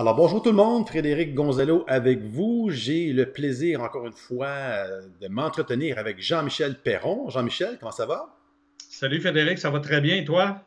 Alors bonjour tout le monde, Frédéric Gonzalo avec vous. J'ai le plaisir encore une fois de m'entretenir avec Jean-Michel Perron. Jean-Michel, comment ça va? Salut Frédéric, ça va très bien et toi?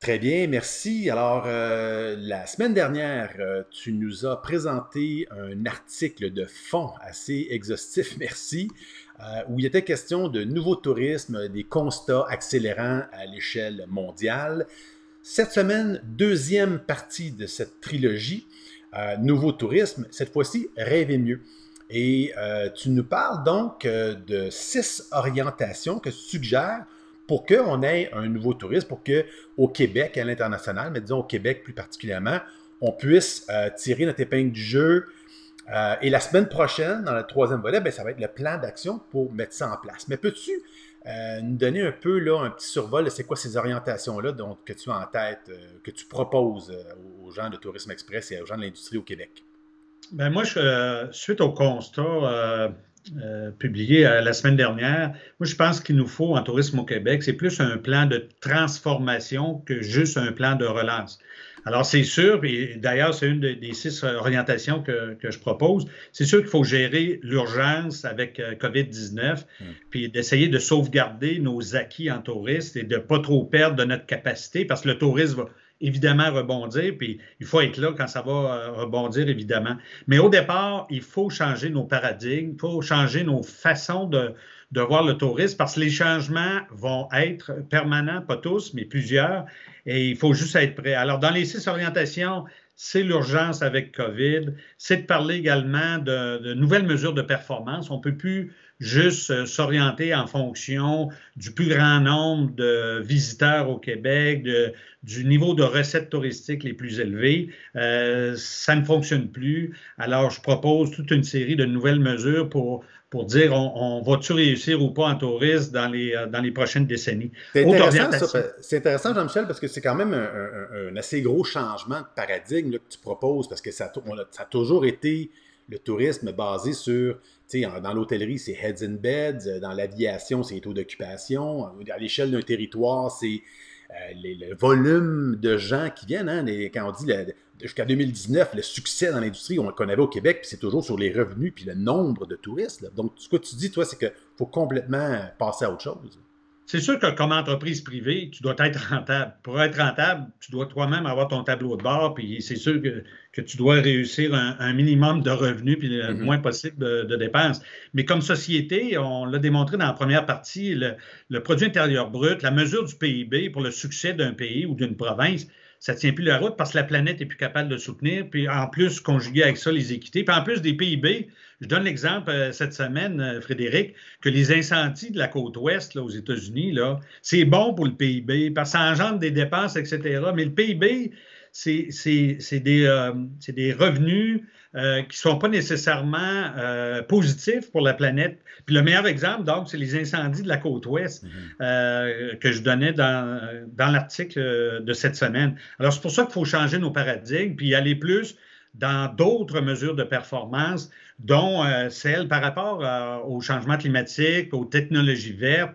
Très bien, merci. Alors la semaine dernière, tu nous as présenté un article de fond assez exhaustif, merci, où il était question de nouveau tourisme, des constats accélérants à l'échelle mondiale. Cette semaine, deuxième partie de cette trilogie, nouveau tourisme, cette fois-ci, rêver mieux. Et tu nous parles donc de 6 orientations que tu suggères pour qu'on ait un nouveau tourisme, pour qu'au Québec, à l'international, mais disons au Québec plus particulièrement, on puisse tirer notre épingle du jeu. Et la semaine prochaine, dans le troisième volet, bien, ça va être le plan d'action pour mettre ça en place. Mais peux-tu nous donner un peu là, un petit survol de c'est quoi ces orientations-là que tu as en tête, que tu proposes aux gens de Tourisme Express et aux gens de l'industrie au Québec? Bien, moi, suite au constat publié la semaine dernière, moi, je pense qu'il nous faut en tourisme au Québec, c'est plus un plan de transformation que juste un plan de relance. Alors, c'est sûr, et d'ailleurs, c'est une des 6 orientations que je propose, c'est sûr qu'il faut gérer l'urgence avec COVID-19, puis d'essayer de sauvegarder nos acquis en tourisme et de ne pas trop perdre de notre capacité, parce que le tourisme va évidemment rebondir, puis il faut être là quand ça va rebondir, évidemment. Mais au départ, il faut changer nos paradigmes, il faut changer nos façons de voir le tourisme, parce que les changements vont être permanents, pas tous, mais plusieurs, et il faut juste être prêt. Alors, dans les 6 orientations, c'est l'urgence avec COVID, c'est de parler également de nouvelles mesures de performance. On ne peut plus juste s'orienter en fonction du plus grand nombre de visiteurs au Québec, du niveau de recettes touristiques les plus élevés. Ça ne fonctionne plus. Alors, je propose toute une série de nouvelles mesures pour dire on va-tu réussir ou pas en tourisme dans les prochaines décennies. C'est intéressant, Jean-Michel, parce que c'est quand même un assez gros changement de paradigme là, que tu proposes, parce que ça a toujours été le tourisme basé sur, tu sais, dans l'hôtellerie, c'est heads in beds, dans l'aviation, c'est les taux d'occupation, à l'échelle d'un territoire, c'est le volume de gens qui viennent, hein, quand on dit jusqu'à 2019, le succès dans l'industrie qu'on avait au Québec, puis c'est toujours sur les revenus puis le nombre de touristes. Là. Donc, ce que tu dis, toi, c'est qu'il faut complètement passer à autre chose. C'est sûr que comme entreprise privée, tu dois être rentable. Pour être rentable, tu dois toi-même avoir ton tableau de bord, puis c'est sûr que tu dois réussir un minimum de revenus, puis le moins possible de dépenses. Mais comme société, on l'a démontré dans la première partie, le produit intérieur brut, la mesure du PIB pour le succès d'un pays ou d'une province, ça ne tient plus la route parce que la planète n'est plus capable de soutenir, puis en plus, conjuguer avec ça les équités, puis en plus des PIB. Je donne l'exemple cette semaine, Frédéric, que les incendies de la côte ouest là, aux États-Unis, c'est bon pour le PIB parce que ça engendre des dépenses, etc. Mais le PIB, c'est des revenus qui ne sont pas nécessairement positifs pour la planète. Puis le meilleur exemple, donc, c'est les incendies de la côte ouest que je donnais dans l'article de cette semaine. Alors, c'est pour ça qu'il faut changer nos paradigmes puis y aller plus dans d'autres mesures de performance, dont celles par rapport au changement climatique, aux technologies vertes,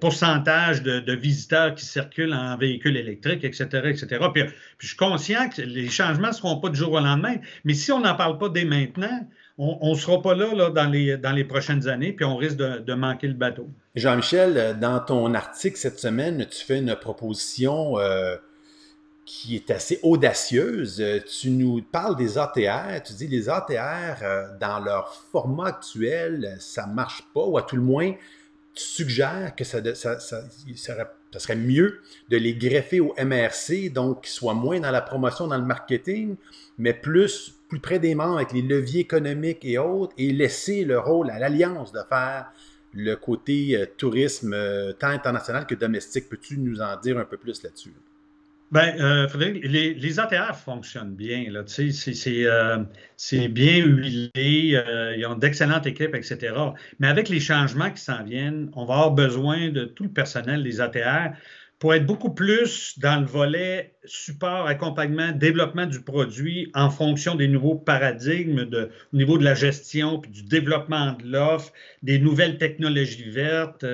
pourcentage de visiteurs qui circulent en véhicules électriques, etc., etc. Puis je suis conscient que les changements ne seront pas du jour au lendemain, mais si on n'en parle pas dès maintenant, on ne sera pas là dans les prochaines années, puis on risque de manquer le bateau. Jean-Michel, dans ton article cette semaine, tu fais une proposition qui est assez audacieuse. Tu nous parles des ATR, tu dis les ATR, dans leur format actuel, ça ne marche pas, ou à tout le moins, tu suggères que ça serait mieux de les greffer au MRC, donc qu'ils soient moins dans la promotion, dans le marketing, mais plus près des membres avec les leviers économiques et autres, et laisser le rôle à l'Alliance de faire le côté tourisme tant international que domestique. Peux-tu nous en dire un peu plus là-dessus? Bien, Frédéric, les ATR fonctionnent bien. C'est bien huilé, ils ont d'excellentes équipes, etc. Mais avec les changements qui s'en viennent, on va avoir besoin de tout le personnel des ATR pour être beaucoup plus dans le volet support, accompagnement, développement du produit en fonction des nouveaux paradigmes au niveau de la gestion, puis du développement de l'offre, des nouvelles technologies vertes,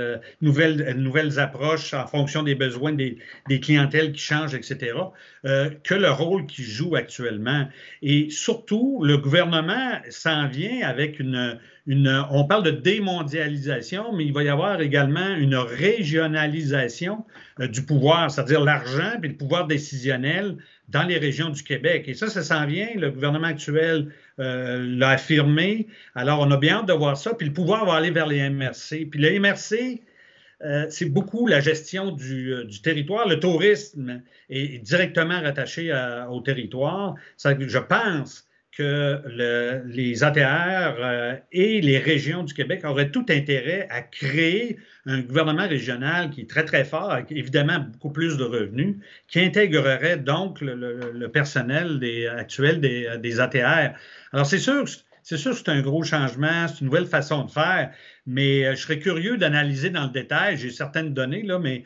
nouvelles approches en fonction des besoins des clientèles qui changent, etc., que le rôle qu'ils jouent actuellement. Et surtout, le gouvernement s'en vient avec on parle de démondialisation, mais il va y avoir également une régionalisation du pouvoir, c'est-à-dire l'argent et le pouvoir décisionnel dans les régions du Québec. Et ça s'en vient, le gouvernement actuel l'a affirmé. Alors, on a bien hâte de voir ça. Puis le pouvoir va aller vers les MRC. Puis le MRC, c'est beaucoup la gestion du territoire. Le tourisme est directement rattaché au territoire. Ça, je pense que les ATR et les régions du Québec auraient tout intérêt à créer un gouvernement régional qui est très, très fort, avec évidemment beaucoup plus de revenus, qui intégrerait donc le personnel actuel des ATR. Alors, c'est sûr que c'est un gros changement, c'est une nouvelle façon de faire, mais je serais curieux d'analyser dans le détail. J'ai certaines données, là, mais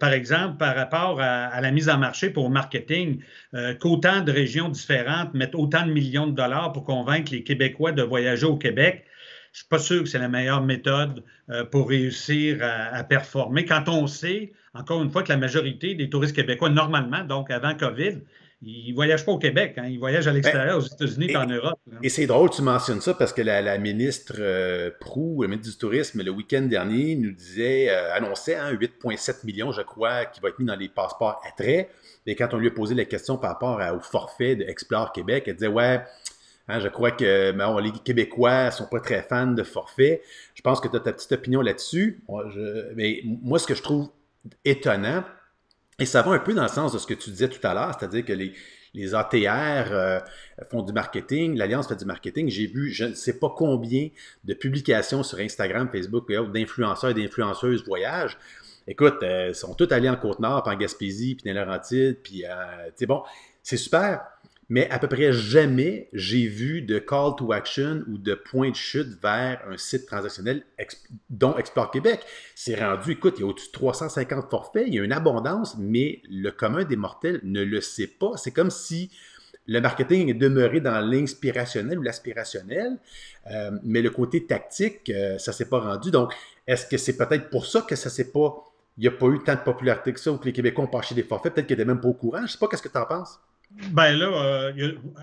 par exemple, par rapport à la mise en marché pour le marketing, qu'autant de régions différentes mettent autant de millions de dollars pour convaincre les Québécois de voyager au Québec, je ne suis pas sûr que c'est la meilleure méthode pour réussir à performer. Quand on sait, encore une fois, que la majorité des touristes québécois, normalement, donc avant COVID, ils ne voyagent pas au Québec, hein, ils voyagent à l'extérieur, aux États-Unis et en Europe. Hein. Et c'est drôle, tu mentionnes ça parce que la ministre Proulx, la ministre du Tourisme, le week-end dernier, nous disait, annonçait 8,7 millions, je crois, qui va être mis dans les passeports à trait. Et quand on lui a posé la question par rapport au forfait d'Explore-Québec, elle disait, ouais, je crois que les Québécois ne sont pas très fans de forfait. Je pense que tu as ta petite opinion là-dessus. Mais moi, ce que je trouve étonnant, et ça va un peu dans le sens de ce que tu disais tout à l'heure, c'est-à-dire que les ATR font du marketing, l'Alliance fait du marketing. J'ai vu, je ne sais pas combien de publications sur Instagram, Facebook et autres d'influenceurs et d'influenceuses voyagent. Écoute, ils sont tous allés en Côte-Nord, puis en Gaspésie, puis dans les Laurentides, puis c'est super, mais à peu près jamais j'ai vu de call to action ou de point de chute vers un site transactionnel dont Export-Québec. C'est rendu, écoute, il y a au-dessus de 350 forfaits, il y a une abondance, mais le commun des mortels ne le sait pas. C'est comme si le marketing est demeuré dans l'inspirationnel ou l'aspirationnel, mais le côté tactique, ça ne s'est pas rendu. Donc, est-ce que c'est peut-être pour ça que ça ne s'est pas, il n'y a pas eu tant de popularité que ça ou que les Québécois ont penché des forfaits, peut-être qu'ils n'étaient même pas au courant. Je ne sais pas, qu'est-ce que tu en penses? Bien là,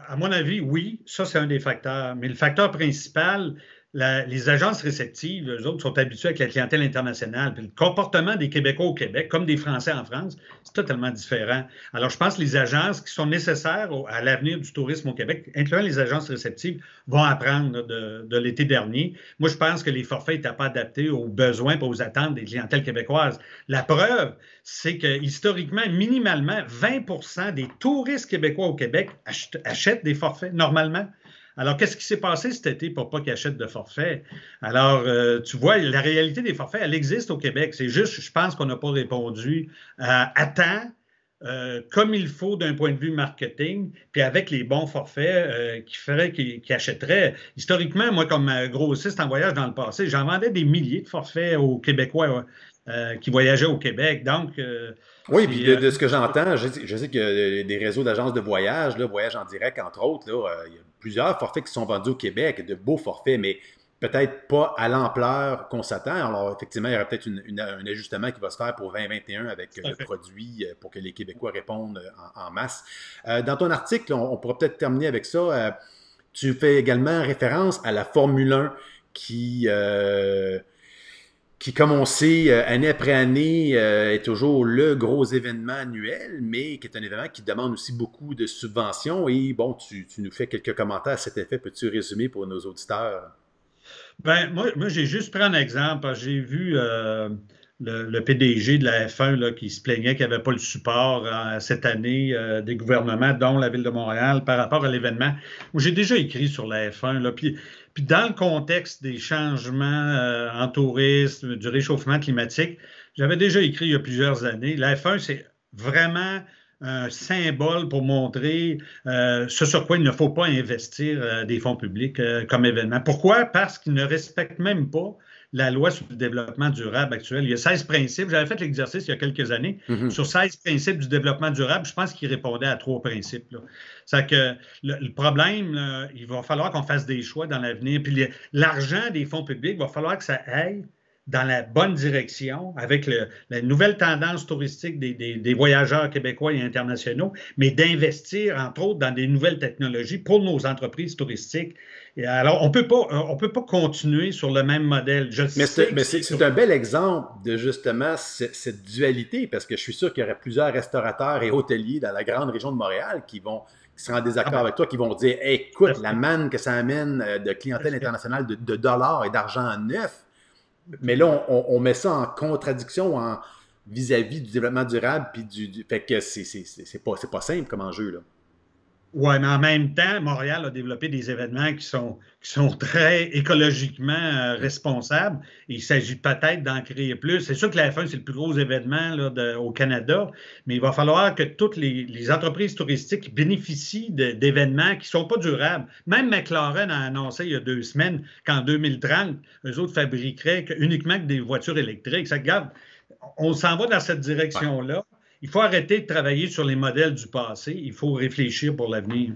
à mon avis, oui, ça c'est un des facteurs. Mais le facteur principal, les agences réceptives, eux autres, sont habituées avec la clientèle internationale. Puis le comportement des Québécois au Québec, comme des Français en France, c'est totalement différent. Alors, je pense que les agences qui sont nécessaires à l'avenir du tourisme au Québec, incluant les agences réceptives, vont apprendre de l'été dernier. Moi, je pense que les forfaits n'étaient pas adaptés aux besoins et aux attentes des clientèles québécoises. La preuve, c'est que historiquement, minimalement, 20 % des touristes québécois au Québec achètent des forfaits normalement. Alors, qu'est-ce qui s'est passé cet été pour pas qu'ils achètent de forfaits? Alors, tu vois, la réalité des forfaits, elle existe au Québec. C'est juste, je pense qu'on n'a pas répondu à temps, comme il faut d'un point de vue marketing, puis avec les bons forfaits qui achèteraient. Historiquement, moi, comme grossiste en voyage dans le passé, j'en vendais des milliers de forfaits aux Québécois qui voyageaient au Québec. Donc, oui, puis de ce que j'entends, je sais que des réseaux d'agences de voyage, là, Voyage en direct, entre autres, là, il y a plusieurs forfaits qui sont vendus au Québec, de beaux forfaits, mais peut-être pas à l'ampleur qu'on s'attend. Alors, effectivement, il y aura peut-être un ajustement qui va se faire pour 2021 avec le produit pour que les Québécois répondent en masse. Dans ton article, on pourra peut-être terminer avec ça. Tu fais également référence à la Formule 1 qui, comme on sait, année après année, est toujours le gros événement annuel, mais qui est un événement qui demande aussi beaucoup de subventions. Et bon, tu nous fais quelques commentaires à cet effet. Peux-tu résumer pour nos auditeurs? Bien, moi j'ai juste pris un exemple. J'ai vu le PDG de la F1 là, qui se plaignait qu'il n'y avait pas le support cette année des gouvernements, dont la Ville de Montréal, par rapport à l'événement. J'ai déjà écrit sur la F1. Là, puis dans le contexte des changements en tourisme, du réchauffement climatique, j'avais déjà écrit il y a plusieurs années. La F1, c'est vraiment un symbole pour montrer ce sur quoi il ne faut pas investir des fonds publics comme événement. Pourquoi? Parce qu'ils ne respectent même pas la loi sur le développement durable actuelle. Il y a 16 principes. J'avais fait l'exercice il y a quelques années. Mm-hmm. Sur 16 principes du développement durable, je pense qu'il répondait à 3 principes. C'est-à-dire que le problème, là, il va falloir qu'on fasse des choix dans l'avenir. Puis l'argent des fonds publics, il va falloir que ça aille dans la bonne direction avec la nouvelle tendance touristique des voyageurs québécois et internationaux, mais d'investir, entre autres, dans des nouvelles technologies pour nos entreprises touristiques. Et alors, on peut pas continuer sur le même modèle. Mais c'est un bel exemple de, justement, cette dualité, parce que je suis sûr qu'il y aurait plusieurs restaurateurs et hôteliers dans la grande région de Montréal qui seront en désaccord avec toi, qui vont dire hey, « Écoute, la manne que ça amène de clientèle internationale, de dollars et d'argent neuf, mais là, on met ça en contradiction vis-à-vis du développement durable, puis fait que c'est pas simple comme enjeu, là. Oui, mais en même temps, Montréal a développé des événements qui sont très écologiquement responsables. Il s'agit peut-être d'en créer plus. C'est sûr que la F1, c'est le plus gros événement là, au Canada, mais il va falloir que toutes les entreprises touristiques bénéficient d'événements qui ne sont pas durables. Même McLaren a annoncé il y a 2 semaines qu'en 2030, eux autres fabriqueraient uniquement des voitures électriques. Ça, regarde, on s'en va dans cette direction-là. Ouais. Il faut arrêter de travailler sur les modèles du passé. Il faut réfléchir pour l'avenir.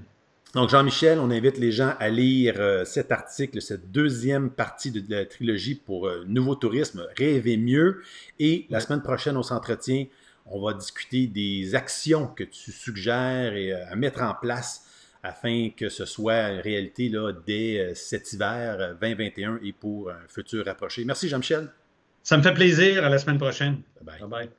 Donc, Jean-Michel, on invite les gens à lire cet article, cette deuxième partie de la trilogie pour Nouveau Tourisme, Rêver mieux. Et la semaine prochaine, on s'entretient. On va discuter des actions que tu suggères et à mettre en place afin que ce soit une réalité là, dès cet hiver 2021 et pour un futur rapproché. Merci, Jean-Michel. Ça me fait plaisir. À la semaine prochaine. Bye-bye.